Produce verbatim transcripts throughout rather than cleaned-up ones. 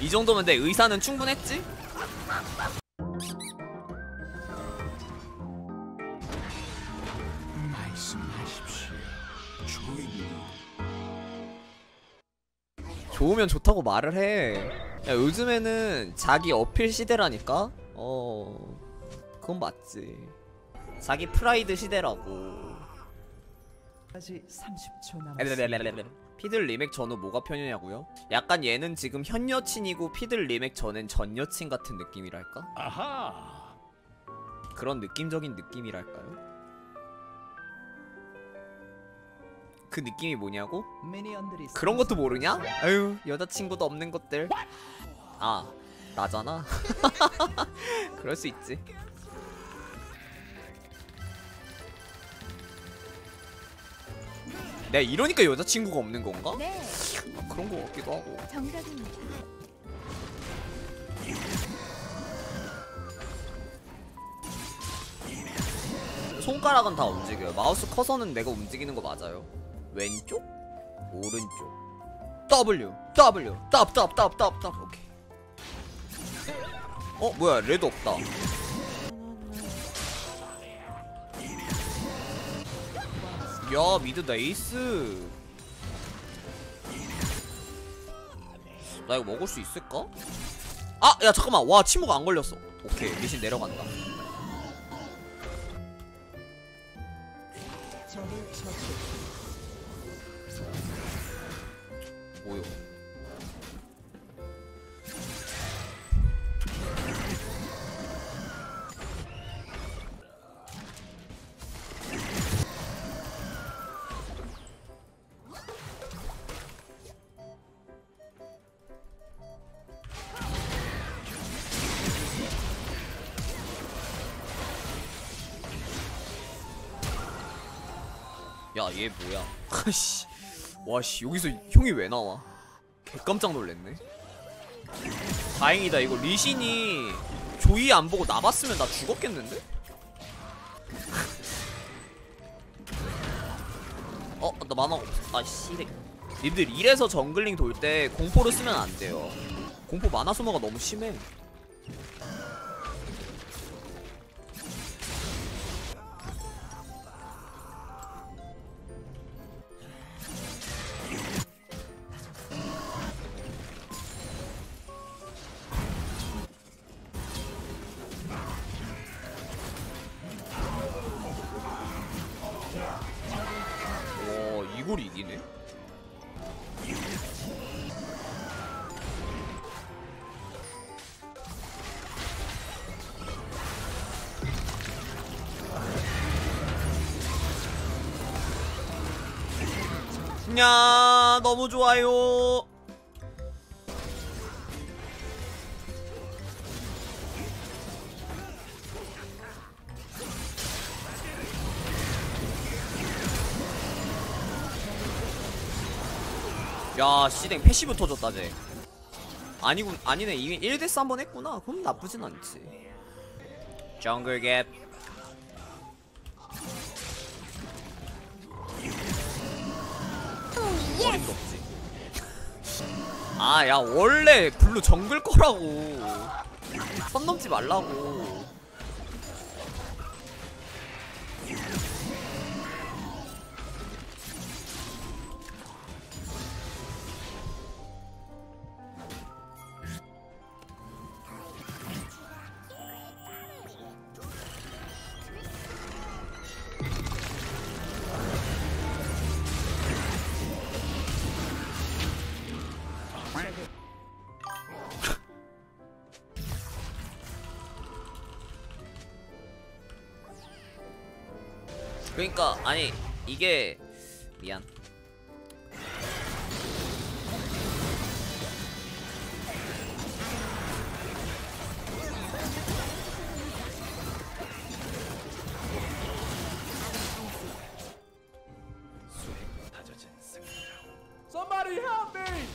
이 정도면 내 의사는 충분했지? 말씀하십시오. 좋으면 좋다고 말을 해. 야, 요즘에는 자기 어필 시대라니까? 어... 그건 맞지. 자기 프라이드 시대라고. 아직 삼십 초 남았습니다. 피들 리맥 전후 뭐가 편이냐고요? 약간 얘는 지금 현 여친이고 피들 리맥 전엔 전 여친 같은 느낌이랄까? 아하. 그런 느낌적인 느낌이랄까요? 그 느낌이 뭐냐고? 그런 것도 모르냐? 아유, 여자친구도 없는 것들. 아, 나잖아. 그럴 수 있지. 내가 이러니까 여자친구가 없는 건가? 네. 아, 그런 거 같기도 하고. 정답입니다. 손가락은 다 움직여요. 마우스 커서는 내가 움직이는 거 맞아요. 왼쪽? 오른쪽. W, W, W, W, W, W. 오케이. 어, 뭐야, 레드 없다. 야, 미드 네이스. 나 이거 먹을 수 있을까? 아! 야, 잠깐만. 와, 침묵 안 걸렸어. 오케이, 미신 내려간다. 뭐요? 야, 얘 뭐야? 하씨, 와씨, 여기서 형이 왜 나와? 개 깜짝 놀랬네. 다행이다. 이거 리신이 조이 안 보고 나 봤으면 나 죽었겠는데? 어, 나 만화 없어. 아, 씨래. 니들 이래서 정글링 돌 때 공포로 쓰면 안 돼요. 공포 만화 소모가 너무 심해. 이걸 이기네. 야, 너무 좋아요. 야, 씨댕 패시브 터졌다, 쟤. 아니군, 아니네. 이미 일 대스 한번 했구나. 그럼 나쁘진 않지. 정글 갭. 어림도 없지. 아, 야, 원래 블루 정글 거라고. 선 넘지 말라고. 그러니까 아니, 이게 미안. Somebody help me!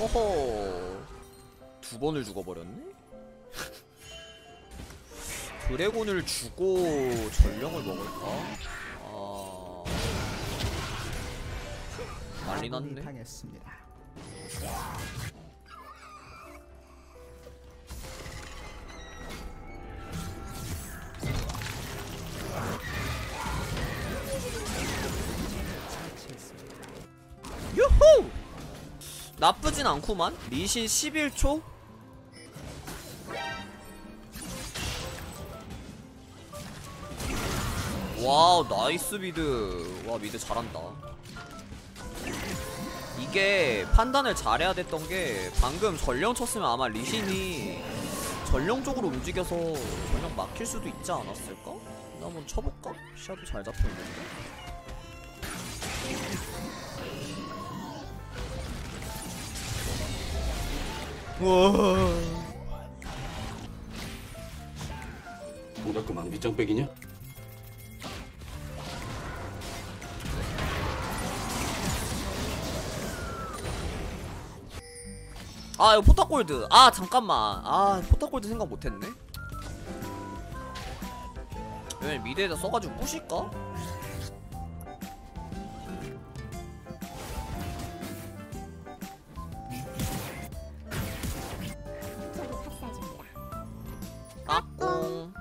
허허, 두 번을 죽어버렸네? 드래곤을 주고 전령을 먹을까? 아... 난리 났네. 유후! 나쁘진 않구만? 리신 십일 초? 와우, 나이스 미드. 와, 미드 잘한다. 이게 판단을 잘해야 됐던게, 방금 전령 쳤으면 아마 리신이 전령 쪽으로 움직여서 전령 막힐 수도 있지 않았을까? 나 한번 쳐볼까? 시야도 잘 잡혀있는데? 우와. 뭐 자꾸 막 밑장 빼기냐? 아, 이거 포탑골드. 아, 잠깐만. 아, 포탑골드 생각 못했네. 왜 미드에다 써가지고 부실까? 까꿍.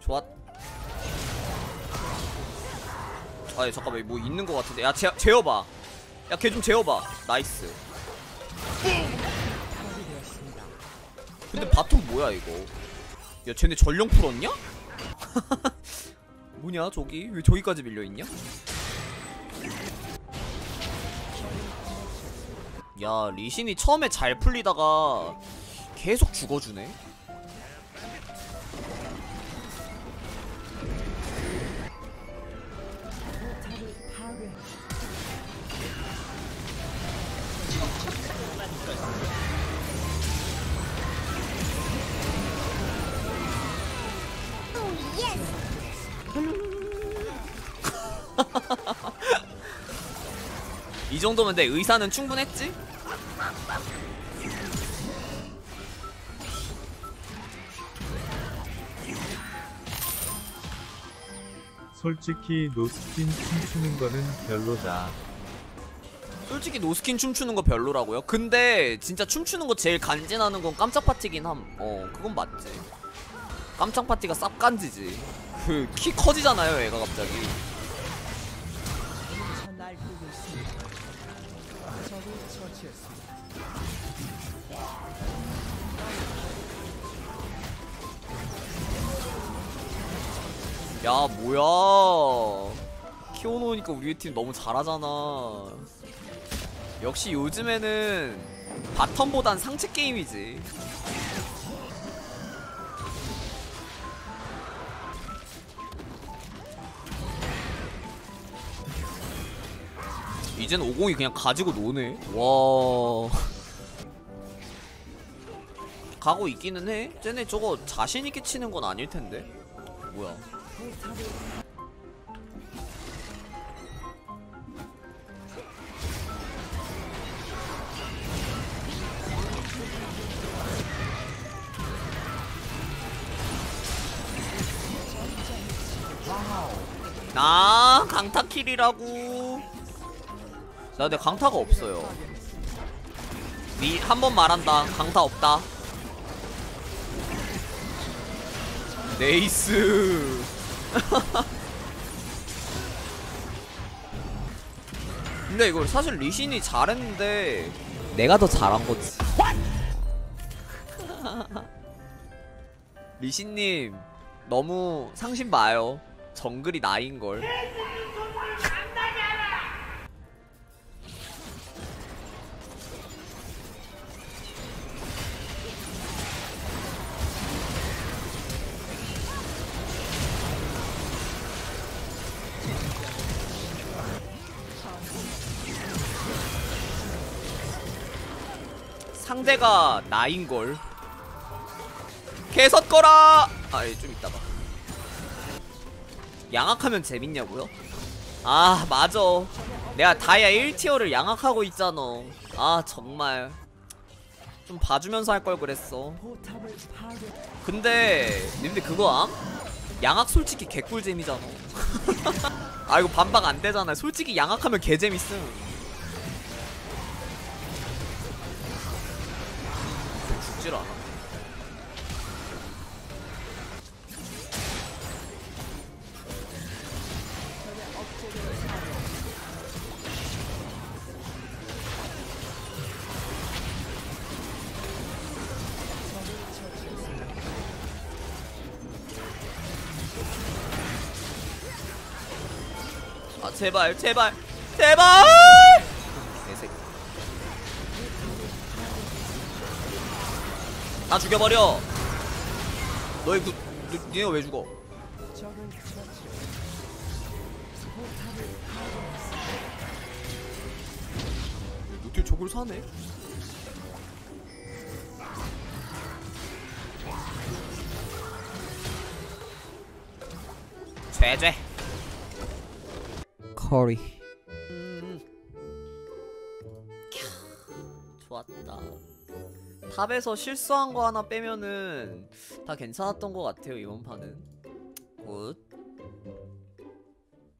좋았. 아니 잠깐만, 뭐 있는 거 같은데. 야, 재, 재워봐. 야, 걔 좀 재워봐. 나이스. 근데 바텀 뭐야 이거? 야, 쟤네 전령 풀었냐? 뭐냐 저기? 왜 저기까지 밀려있냐? 야, 리신이 처음에 잘 풀리다가 계속 죽어주네. 이 정도면 내 의사는 충분했지? 솔직히 노스킨 춤추는 거는 별로다. 솔직히 노스킨 춤추는 거 별로라고요? 근데 진짜 춤추는 거 제일 간지나는 건 깜짝 파티긴 함. 어, 그건 맞지. 깜짝 파티가 쌉 간지지. 그 키 커지잖아요 애가 갑자기. 야, 뭐야, 키워놓으니까 우리 팀 너무 잘하잖아. 역시 요즘에는 바텀보단 상체 게임이지. 이젠 오공이 그냥 가지고 노네. 와. 가고 있기는 해. 쟤네 저거 자신있게 치는 건 아닐텐데. 뭐야. 나 강타킬이라고. 나 근데 강타가 없어요. 미 한 번 말한다. 강타 없다. 네이스. 근데 이걸 사실 리신이 잘했는데 내가 더 잘한거지. 리신님 너무 상심마요. 정글이 나인걸. 상대가 나인걸. 개섯 거라. 아이 좀 있다가 양악하면 재밌냐고요? 아 맞아, 내가 다이아 일 티어를 양악하고 있잖아. 아 정말 좀 봐주면서 할걸 그랬어. 근데 님들 그거 암? 양악 솔직히 개꿀잼이잖아. 아 이거 반박 안되잖아. 솔직히 양악하면 개재밌음. 죽질 않아. 아 제발 제발 제발. 다 죽여버려. 너희 그.. 니네가 왜 죽어? 어떻게 저걸 사네? 죄죄 커리. 음. 좋았다. 탑에서 실수한 거 하나 빼면은 다 괜찮았던 것 같아요 이번 판은. 굿.